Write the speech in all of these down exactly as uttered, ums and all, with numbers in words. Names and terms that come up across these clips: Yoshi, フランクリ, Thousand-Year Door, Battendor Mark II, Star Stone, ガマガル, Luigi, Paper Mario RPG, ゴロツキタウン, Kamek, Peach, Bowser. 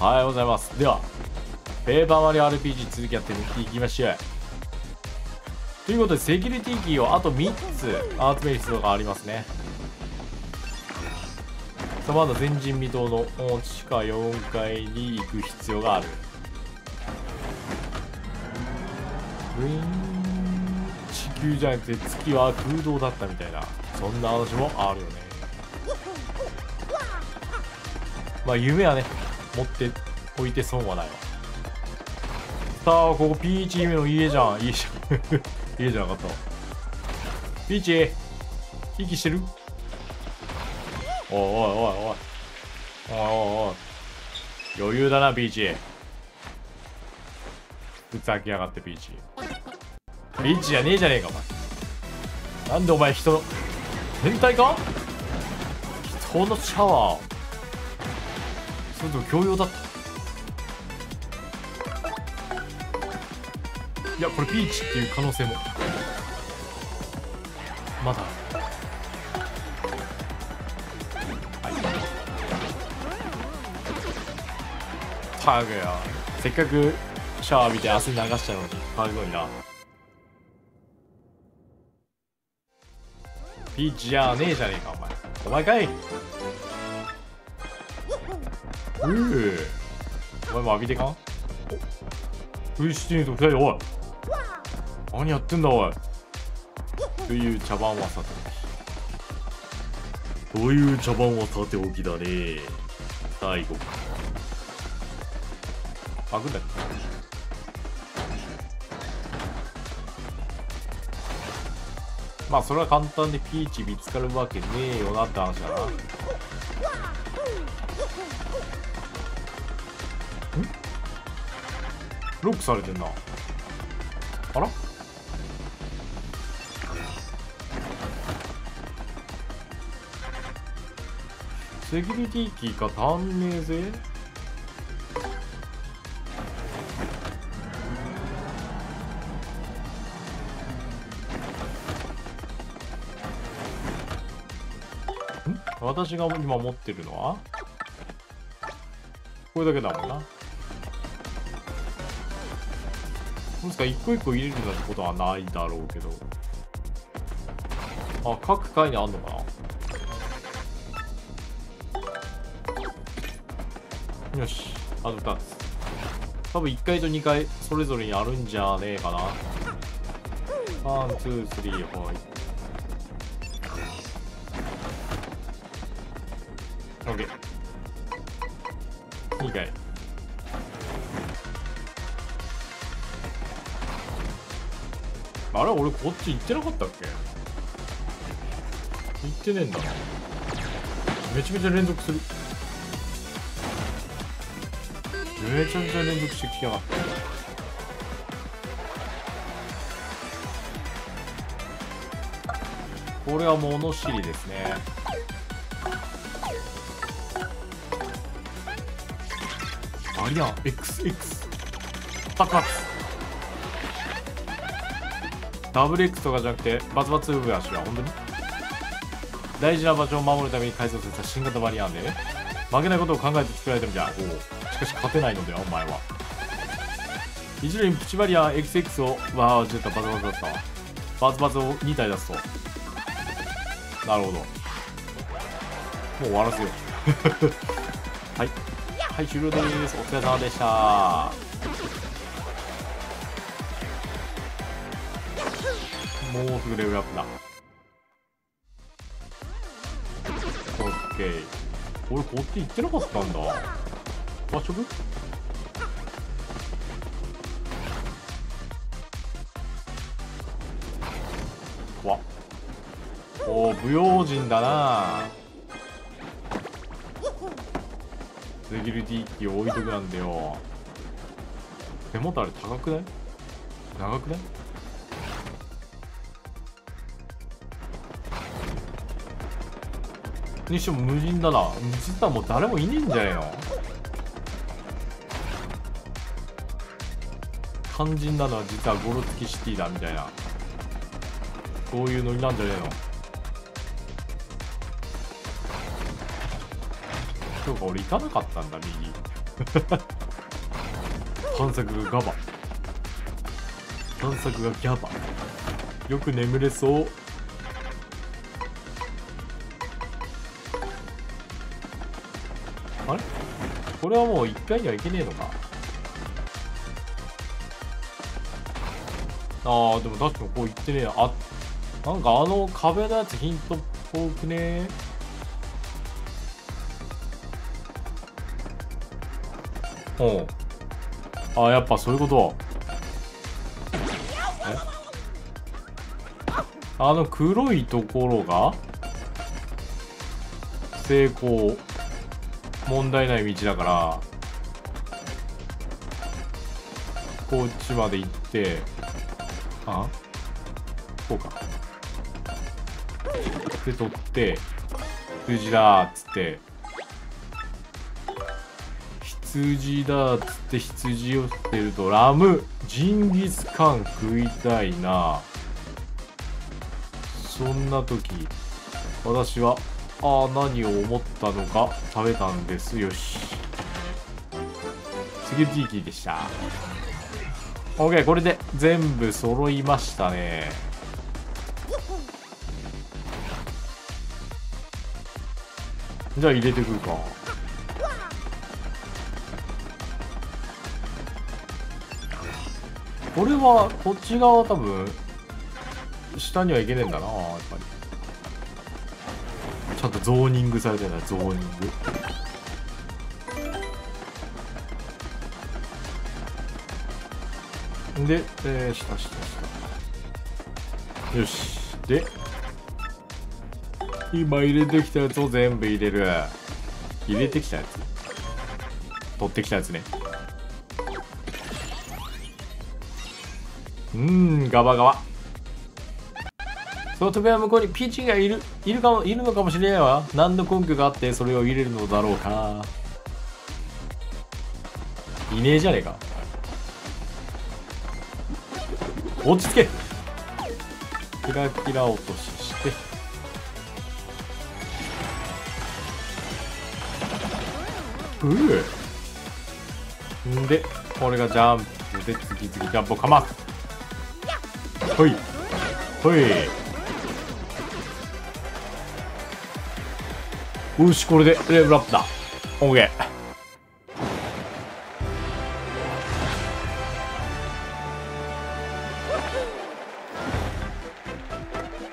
はい、ございます。ではペーパーマリオ アールピージー 続きやっていきましょうということで、セキュリティキーをあとみっつ集める必要がありますね。さあ、まだ前人未到の地下よんかいに行く必要がある。ブイーン、地球じゃなくて月は空洞だったみたいな、そんな話もあるよね。まあ夢はね、持っておいて損はないわ。さあ、ここピーチ姫の家じゃん。家じゃん家じゃなかったわ。ピーチ息してる？おいおいおいおいおいおい、余裕だなピーチ。ふざけやがってピーチ。ピーチじゃねえじゃねえかお前。なんでお前人の変態か？人のシャワー、それとも強要だった？いや、これピーチっていう可能性もまだある。はい、タグや、せっかくシャワー浴びて汗流したのにタグいな。ピーチじゃねえじゃねえかお前。お前かい。うぅ、お前も浴びてかん？フリシティーと二人で、おい何やってんだおいという茶番はさておき。という茶番はさておきだね。最後あくんだっけ。まあそれは簡単でピーチ見つかるわけねえよなって話だな。ブロックされてんな。あら、セキュリティキーか足んねえぜ。ん？私が今持ってるのはこれだけだもんな。もしか一個一個入れるなんてことはないだろうけど、あ、各階にあんのかな。よし、あとふたつ、多分いっかいとにかいそれぞれにあるんじゃねえかな。ワンツースリー、はい、OK、 にかい。あれ、俺こっち行ってなかったっけ？行ってねえんだ。めちゃめちゃ連続する。めちゃめちゃ連続してきやがった。これは物知りですね。ありゃん エックスエックス 爆発。ダブル X とかじゃなくてバツバツウブアシは本当に大事な場所を守るために改造された新型バリアンで、負けないことを考えて作られたみたいな。おしかし勝てないのではお前は。一度にプチバリアン エックスエックス をわあ、ちょっとバツバツだったわ。バツバツをにたい出すと、なるほど、もう終わらせようはいはい、終了です。お疲れ様でした。もうすぐレベルアップだ。オッケー。俺こっち行ってなかったんだ。和食？わっ。おー、不用心だな。セキュリティ機を置いとくなんだよ。手元あれ高くない？長くない？にしても無人だな。実はもう誰もいねえんじゃねえの。肝心なのは実はゴロ付きシティだみたいな、そういうノリなんじゃねえの。そうか、俺行かなかったんだ右。探索がガバ、探索がギャバ、よく眠れそう。あれ、これはもう一回にはいけねえのか。ああ、でも確かにこういってねえ。あ、なんかあの壁のやつヒントっぽくねー。うん、ああ、やっぱそういうこと。え、あの黒いところが成功、問題ない道だから、こっちまで行って、あ、こうかで取ってクジラーっつって。羊だっつって羊を捨てるとラム、ジンギスカン食いたいな。そんな時私はああ何を思ったのか、食べたんです。よし、セキュリティキーでした。 OK、 これで全部揃いましたね。じゃあ入れてくるか。これはこっち側多分下にはいけねえんだな。やっぱりちゃんとゾーニングされてるな。ゾーニング、で、えー、下下下、よし、で今入れてきたやつを全部入れる。入れてきたやつ、取ってきたやつね。うーん、ガバガバ。その扉は向こうにピーチがいる、いるかも、いるのかもしれないわ。何の根拠があってそれを入れるのだろうか。いねえじゃねえか。落ち着け。キラキラ落としして。うぅ。んで、これがジャンプで次々ジャンプをかます。ほいほい、よし、これでレベルアップだ。 OK、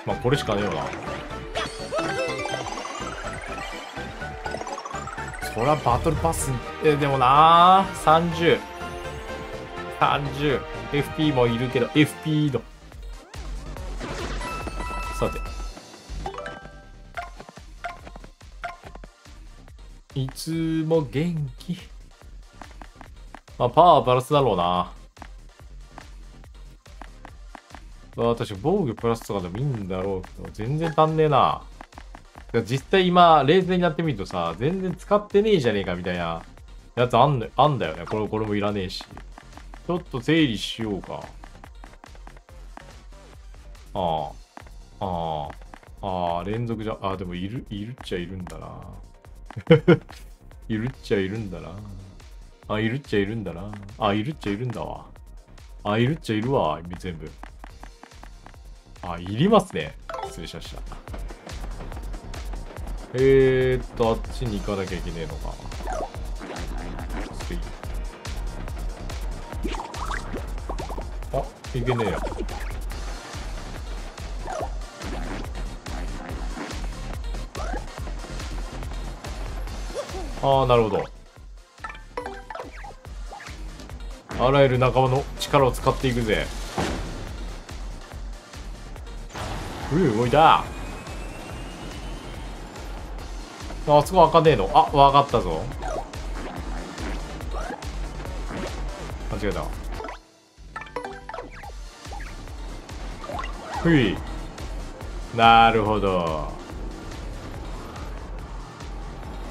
まあこれしかねえよな。そりゃバトルパス、えでもなー、さんじゅうさんじゅう エフピー もいるけど エフピー の、さていつも元気。まあパワープラスだろうな。私防御プラスとかでもいいんだろうけど全然足んねえな。実際今冷静になってみるとさ、全然使ってねえじゃねえかみたいなやつあんの、あんだよね。これ、これもいらねえし、ちょっと整理しようか。ああああ、ああ、連続じゃ、ああ、でもいる、いるっちゃいるんだな。いるっちゃいるんだな。あ、いるっちゃいるんだな。あ、いるっちゃいるんだわ。あ、いるっちゃいるわ、全部。あ、いりますね。失礼しました。えーっと、あっちに行かなきゃいけねえのか。あ、いけねえよ。ああ、なるほど。あらゆる仲間の力を使っていくぜ。うー、動いた。あそこ開かねえの。あ、わかったぞ。間違えた。ふい、なるほど。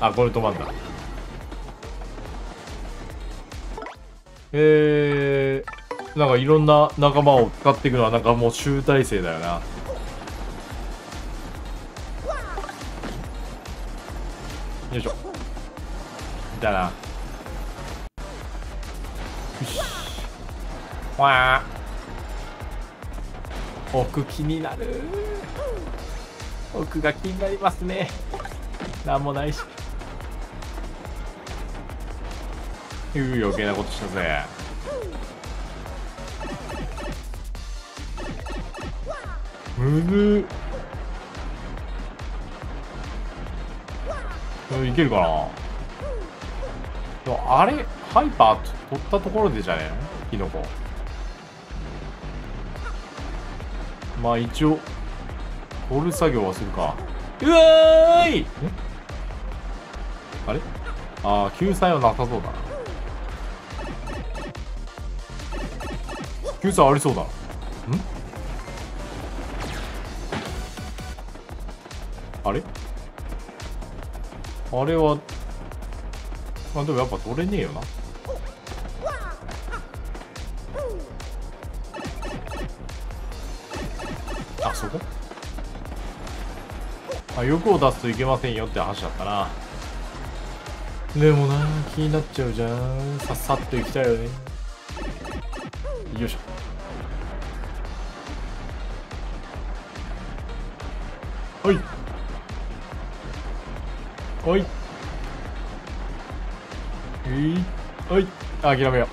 あ、これ止まんだ。えー、なんかいろんな仲間を使っていくのはなんかもう集大成だよな。よいしょ。だな。しわー、奥気になる、奥が気になりますね。なんもないし、うう余計なことしたぜ。むずいけるかな。あれハイパー取ったところでじゃねえ、キノコ。まあ一応取る作業はするか。うわーい、あれ、ああ救済はなさそうだな。救済ありそうだ。ん、あれあれは、まあ、でもやっぱ取れねえよな。あそこ、あ欲を出すといけませんよって話だったな。でもな気になっちゃうじゃん。さっさっと行きたいよね。よいしょ、はい、おい、えー、おい、諦めよ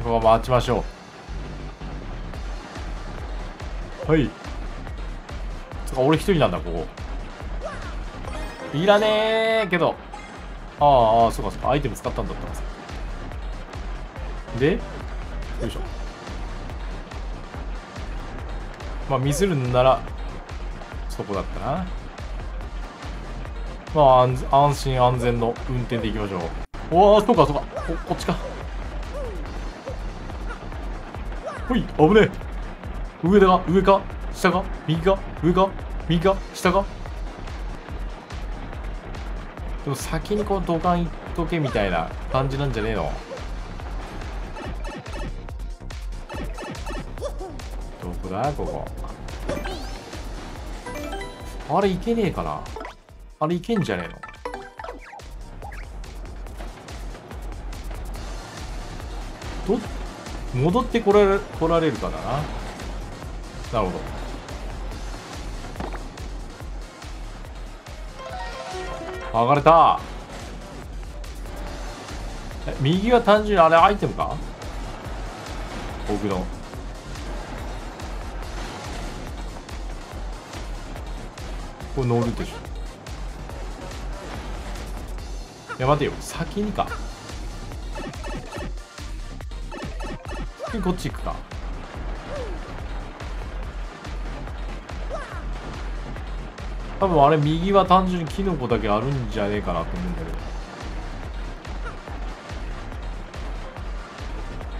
う。ここは待ちましょう。はい、つか俺一人なんだここ。いらねえけど、ああそうかそうか、アイテム使ったんだったんです。でよいしょ、まあミスるんならそこだったな。まあ安心安全の運転でいきましょう。おー、そうかそうか、こ、こっちか。ほい、危ねえ。上だ、上か下か右か、上か右か下か。でも先にこう土管いっとけみたいな感じなんじゃねえの。どこだここ。あれいけねえかな、あれいけんじゃねえの。ど戻ってこられ、来られるかだな。なるほど。上がれた。え右は単純にあれアイテムか、僕の。これ乗るでしょ。いや待てよ、先にか。でこっち行くか。多分あれ右は単純にキノコだけあるんじゃねえかなと思うんだ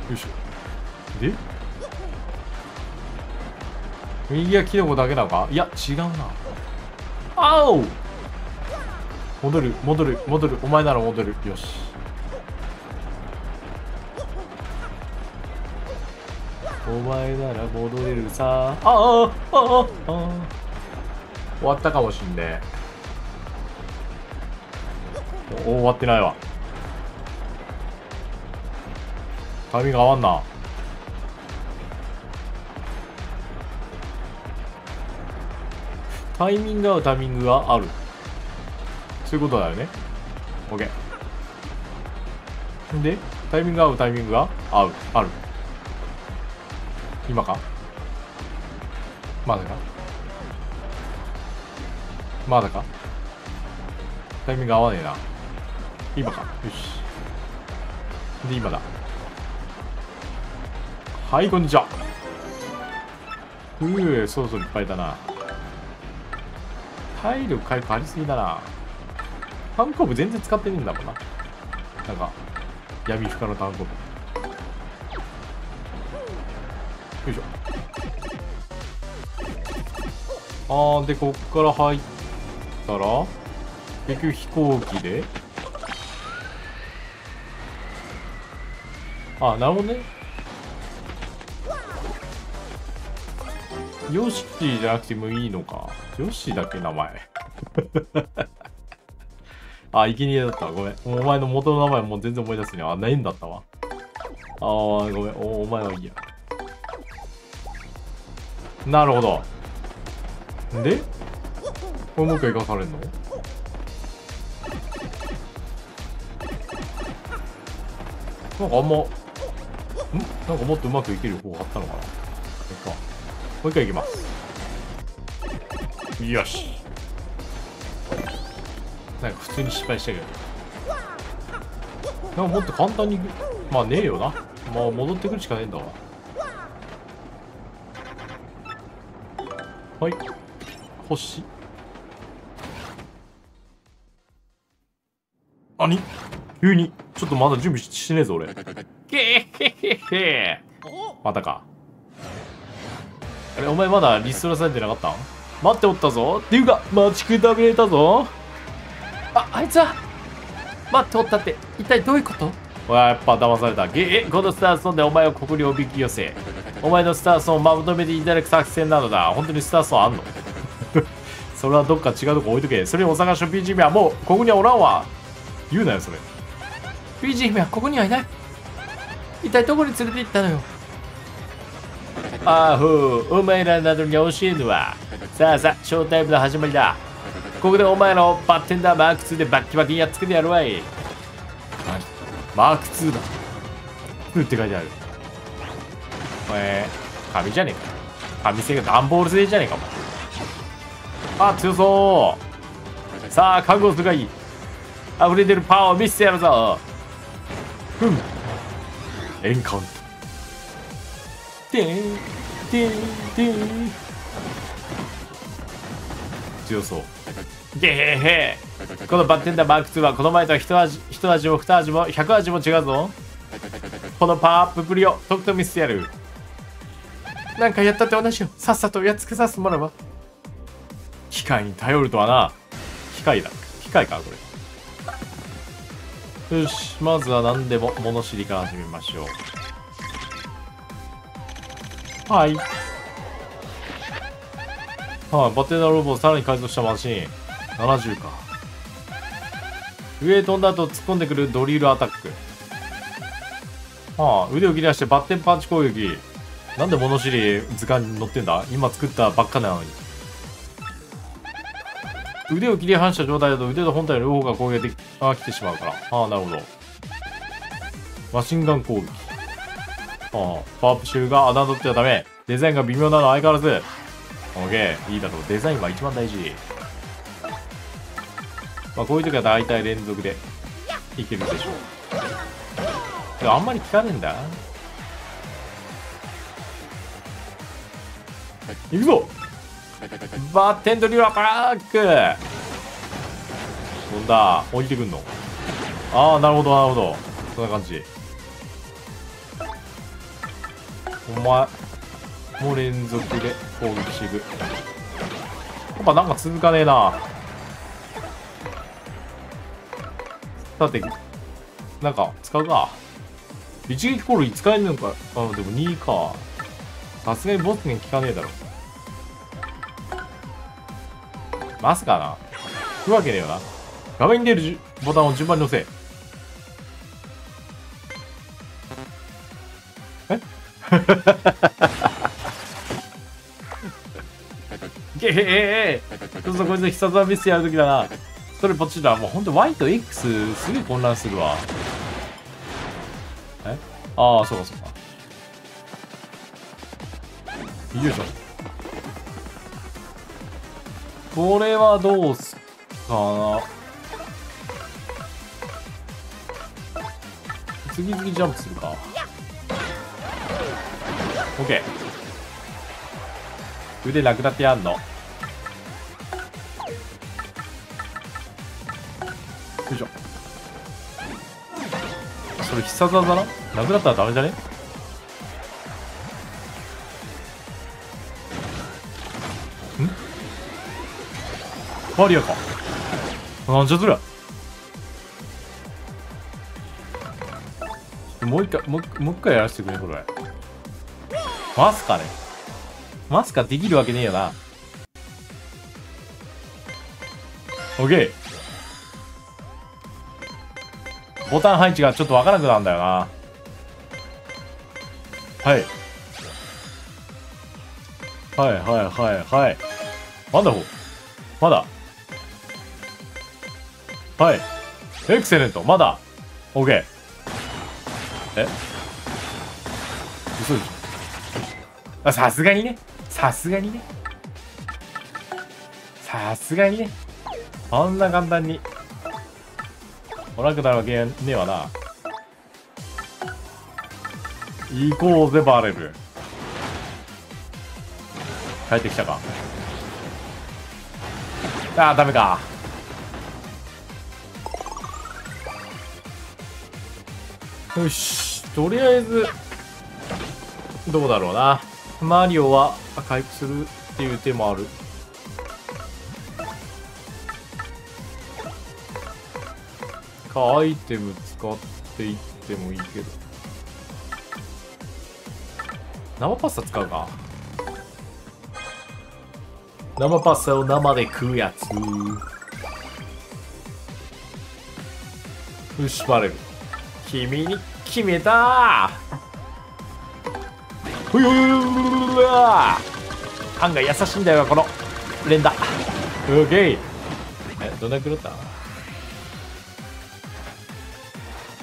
けど。よいしょ。で右はキノコだけなのか。いや違うな。あおう、戻る戻る戻る、お前なら戻る。よし、お前なら戻れるさ。ああああ、終わったかもしんねえ。お、終わってないわ。タイミング合わんな。タイミング合うタイミングがある、そういうことだよね。 OK でタイミング合うタイミングが合うある。今か、まだか、まだか、タイミング合わねえな。今か、よし。で今だ。はい、こんにちは。うー、そろそろいっぱいだな。体力回復ありすぎだな。タンコブ全然使ってねえんだもんな。なんか、闇深のタンコブ。よいしょ。あー、で、こっから入ったら、結局飛行機で。あ、なるほどね。ヨッシーじゃなくてもいいのか。ヨッシーだっけ、名前。あ、生贄だった。ごめん。お前の元の名前もう全然思い出すにはないんだったわ。ああ、ごめん。お、お前はいいや。なるほど。でこれもう一回生かされるの？なんかあんま、ん？なんかもっとうまくいける方法あったのかな？いっか。もう一回いきます。よし。なんか普通に失敗したけど。なんかもっと簡単に、まあねえよな。まあ戻ってくるしかねえんだわ。はい。星。あに？急に。ちょっとまだ準備してねえぞ俺。けへへへ。またか。あれお前まだリストラされてなかったん？待っておったぞ。っていうか待ちくたびれたぞ。あ、あいつは待っておったって一体どういうこと？わあやっぱ騙された。ゲーこのスターソンでお前をここにおびき寄せ。お前のスターソンをまとめていただく作戦なのだ。本当にスターソンあんの？それはどっか違うとこ置いとけ。それにお探しの ピージービー はもうここにはおらんわ。言うなよそれ。ピージー姫はここにはいない。一体どこに連れて行ったのよ。ああふう、お前らなどに教えぬわ。さあさあ、ショータイムの始まりだ。ここでお前らをバッテンダーマークツーでバッキバキやっつけてやるわい。マークツーだ。ツーって書いてある。おえー、紙じゃねえか。紙製が段ボール製じゃねえかも。あ、強そう。さあ、覚悟するがいい。溢れてるパワーを見せてやるぞ。うん、エンカウント。でんでんでん。強そう。げへへ。このバッテンダーマークツーはこの前とは一味、一味も二味も百味も違うぞ。このパワーアップぶりをとくと見せてやる。なんかやったって同じよ。さっさとやっつけさせてもらえば。機械に頼るとはな。機械だ。機械かこれ。よし、まずは何でも物知りから始めましょう。はい。はい、バテナロボをさらに改造したマシン。ななじゅうか。上へ飛んだ後突っ込んでくるドリルアタック。はあ、腕を切り出してバッテンパンチ攻撃。なんで物知り図鑑に載ってんだ？今作ったばっかなのに。腕を切り離した状態だと腕と本体の両方が攻撃できてしまうから。ああなるほど。マシンガン攻撃。ああパワープシューが穴取ってはダメ。デザインが微妙なの相変わらず。オッケーいいだろう。デザインは一番大事。まあこういう時は大体連続でいけるでしょう。であんまり効かねえんだ。いくぞバッテンドリルアタック。飛んだ。降りてくんの。ああなるほどなるほど。そんな感じ。お前もう連続で攻撃していく。やっぱなんか続かねえな。さてなんか使うか。一撃コール使えんのか。あでもにか。さすがにボスに効かねえだろ。まさかな。行くわけねえよな。画面に出るボタンを順番に押せ。えゲヘー。そうそうこいつの必殺技ミスやるときだな。それポチだ。もうほんと Y と X すげえ混乱するわ。えああそうかそうか。よいしょ。これはどうすかな。次々ジャンプするか。 OK 腕なくなってやんの。よいしょ。それ必殺技だな。なくなったらダメじゃね。バリアか。なんじゃそりゃ。もう一回もう、もう一回やらせてくれこれ。マスカね。マスカできるわけねえよな。オッケー。ボタン配置がちょっとわからなくなるんだよな。はいはいはいはいはいワンダフォーまだはいエクセレントまだ OK え嘘でしょあさすがにねさすがにねさすがにねあんな簡単におらくなるわけねえわな行こうぜバレル帰ってきたかああダメかよしとりあえずどうだろうなマリオは回復するっていう手もあるかアイテム使っていってもいいけど生パスタ使うか生パスタを生で食うやつよしバレル君に決めたーういううわー案外優しいんだよこの連打オッケーえどんなくらった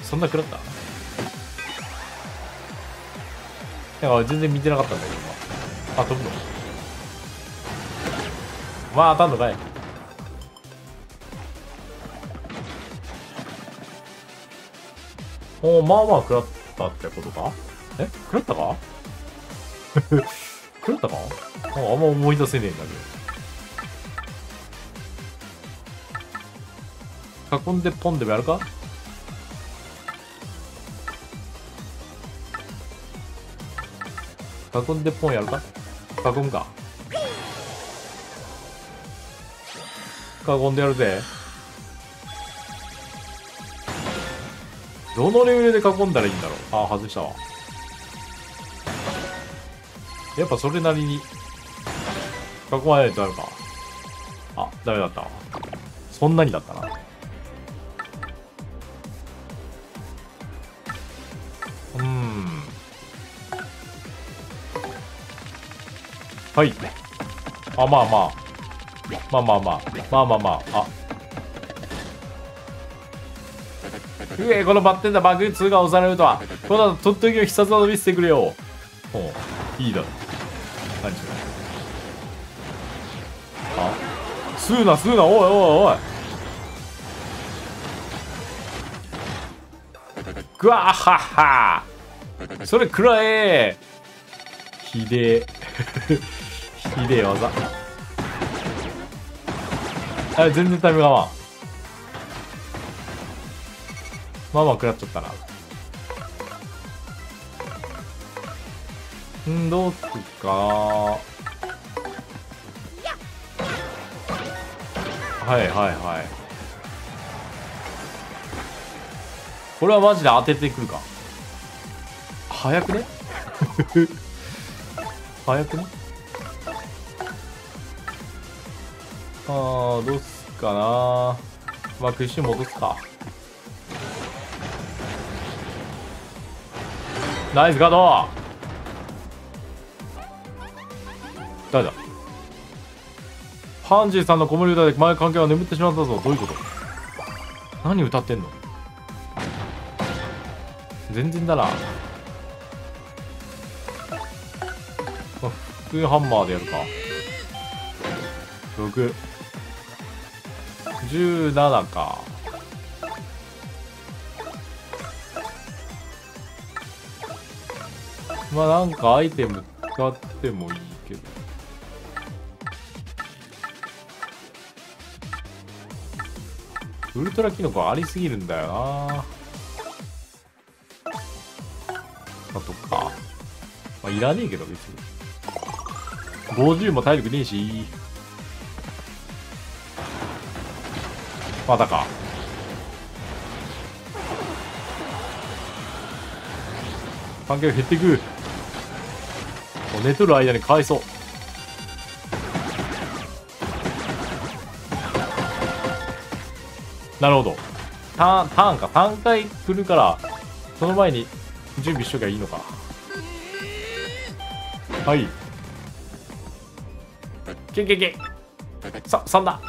そんなくらったなんか全然見てなかったんだけど今あ飛ぶのまあ当たんのかいおおまあまあ食らったってことかえ食らったか食らったかあんま思い出せねえんだけど囲んでポンでもやるか囲んでポンやるか囲むか囲んでやるぜどのレベルで囲んだらいいんだろうああ外したわやっぱそれなりに囲まないとあるかあダメだったわそんなにだったなうんはいあまあまあまあまあまあまあまあまああうえこのバッテンだバグツーが押されるとはこの後とっときの必殺技見せてくれよほういいだろ何しろあ吸うな吸うなおいおいおいグワッハッハそれ食らえひでえひでえ技あれ全然タイムがまあまあまあ食らっちゃったなんどうすっかはいはいはいこれはマジで当ててくるか早くね早くねああどうすっかなまあ一瞬戻すかナイスガード誰だハンジーさんの子守歌で前関係は眠ってしまったぞどういうこと何歌ってんの全然だな腹ハンマーでやるかろくじゅうななかまあなんかアイテム使ってもいいけどウルトラキノコありすぎるんだよなあとかまあいらねえけど別にごじゅうも体力ねえしまだか関係が減っていく寝とる間にかわいそうなるほどターンターンかさんかい来るからその前に準備しときゃいいのかはいけけけさ、さんだ。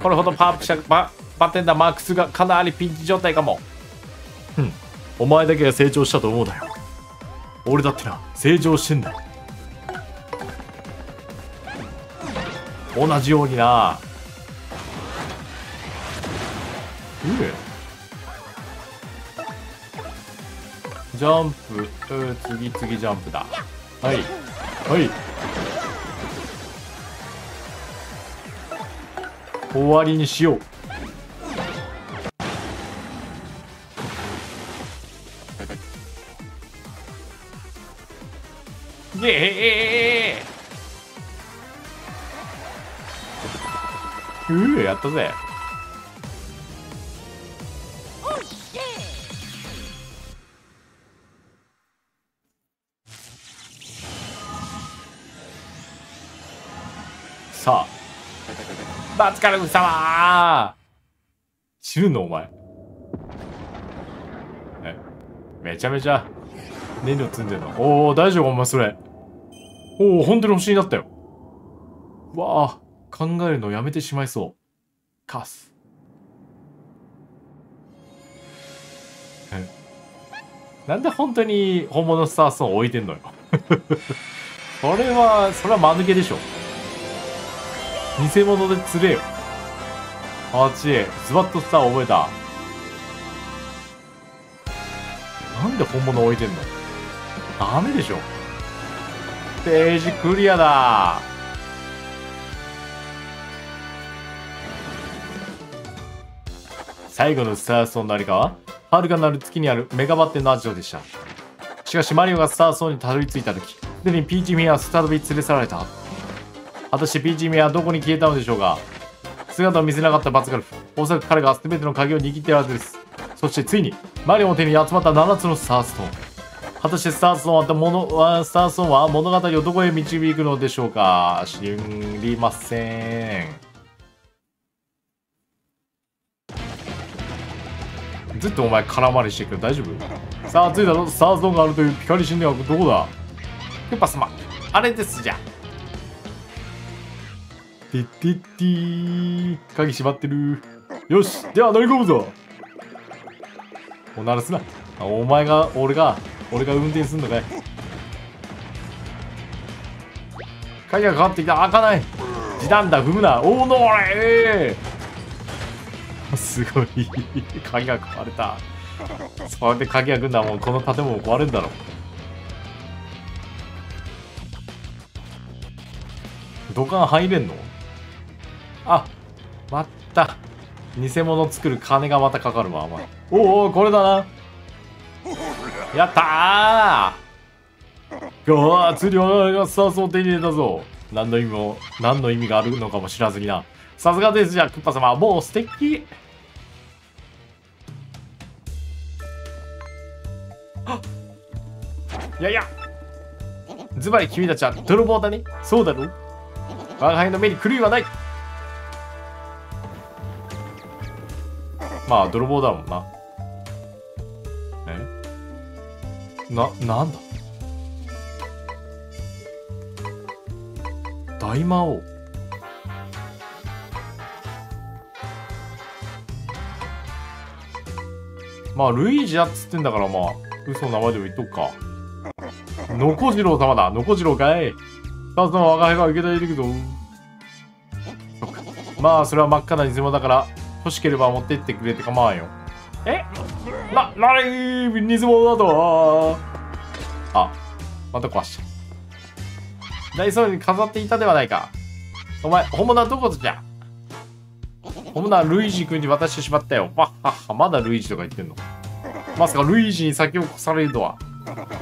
これほどパープ社ババテンダーマークスがかなりピンチ状態かも。うん、お前だけが成長したと思うだよ。俺だってな、成長してんだよ。同じようにな。うん、ジャンプ、うん、次々ジャンプだ。はいはい終わりにしよう。えええうやったぜ。さあバツカルフ様知るのお前、えめちゃめちゃ燃料積んでんの。おお大丈夫お前それ。おお本当に星になったよ。わあ考えるのやめてしまいそう。カスなんで本当に本物スターストーン置いてんのよそれはそれは間抜けでしょ。偽物で釣れよ。あっちへズバッとスター覚えた。なんで本物置いてんの。ダメでしょ。ステージクリアだ。最後のスターストーンのありかは遥かなる月にあるメガバッテンのアジオでした。しかしマリオがスターストーンにたどり着いた時、すでにピーチミアは再び連れ去られた。果たしてピーチミアはどこに消えたのでしょうか。姿を見せなかったバツガルフ、おそらく彼が全ての鍵を握っているはずです。そしてついにマリオの手に集まったななつのスターストーン。果たしてスターストーンはものスターストーンは物語をどこへ導くのでしょうか。知りません。ずっとお前空回りしてるけど大丈夫。さあ着いたぞ。スターストーンがあるという光神殿はどこだ。クッパ様あれですじゃ。ティッティッティ鍵閉まってる。よしでは乗り込むぞ。おならすな。お前が俺が俺が運転すんのかい。鍵がかかってきた。開かない。時短だ。踏むな。おおのれーすごい鍵が壊れた。それで鍵が来るのはもうこの建物壊れるんだろう。土管入れんの。あまた偽物作る金がまたかかるわお前。おおこれだな。やったー。おお、ついに我々がスターストーンを手に入れたぞ。何の意味も、何の意味があるのかも知らずにな。さすがですじゃ、クッパ様。もう素敵。あっいやいや。ズバリ君たちは泥棒だね。そうだろ。我輩の目に狂いはない。まあ、泥棒だもんな。な、なんだ大魔王。まあルイージだっつってんだから、まあ嘘の名前でも言っとくか。ノコジロウ様だ。ノコジロウかい。二つの我が輩が受け取れるけど、まあそれは真っ赤な偽物だから欲しければ持ってってくれて構わんよ。えな、なにー偽物だと。あ、また壊した。ダイソーに飾っていたではないか。お前、本物はどこじゃ。本物はルイージ君に渡してしまったよ。わっはっは、まだルイージとか言ってんの。まさかルイージに先を越されるとは。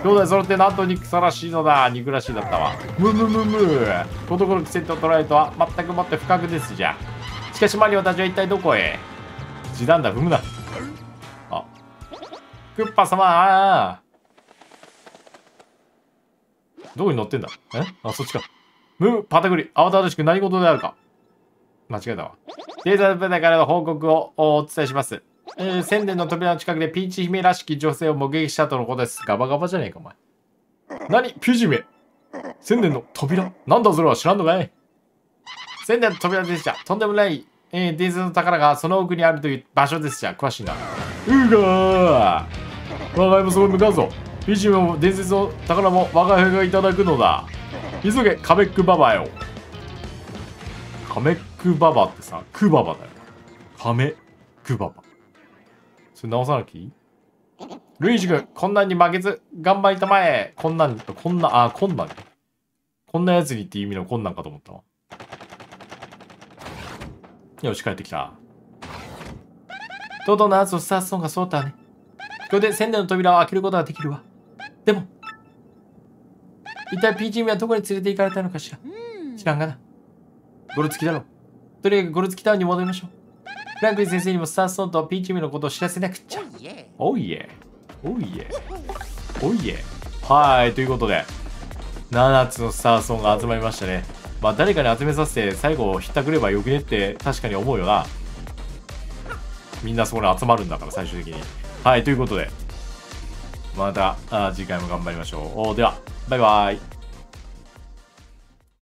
兄弟揃ってなんと憎たらしいのだ。憎らしいだったわ。ムムムムー。この頃の奇跡を捉えるとは全くもって不覚ですじゃ。しかしマリオたちは一体どこへ。時短だ、踏むな。クッパ様どこに乗ってんだ。えあ、そっちか。ムパタグリ、慌ただしく何事であるか。間違えたわ。データ部隊からの報告をお伝えします。えー、宣伝の扉の近くでピーチ姫らしき女性を目撃したとのことです。ガバガバじゃねえか、お前。何ピーチ姫千年の扉、なんだそれは知らんのかい。千年の扉でした。とんでもない、えー、伝説の宝がその奥にあるという場所でした。詳しいな。うがー、我が家もそこに向かうぞ。美人も伝説の宝も我が輩がいただくのだ。急げ、カメックババよ。カメックババってさ、クババだよ。カメックババ。それ直さなきゃいい？ルイージ君、こんなんに負けず、頑張りたまえ。こんなん、こんな、あ、こんなん。こんなやつにって意味のこんなんかと思ったわ。よし、帰ってきた。トドのアーツをスターソンが揃ったね。これで千年の扉を開けることができるわ。でも、一体 ピー チームはどこに連れて行かれたのかしら。知らんがな。ゴルツキだろ。とりあえずゴルツキタウンに戻りましょう。フランクリン先生にもスターソンと ピー チームのことを知らせなくっちゃ。おいえ。おいえ。おいえ。はい、ということで、ななつのスターソンが集まりましたね。まあ、誰かに集めさせて最後ひったくればよくねって確かに思うよな。みんなそこに集まるんだから、最終的に。はい、ということで、また次回も頑張りましょう。おでは、バイバイ。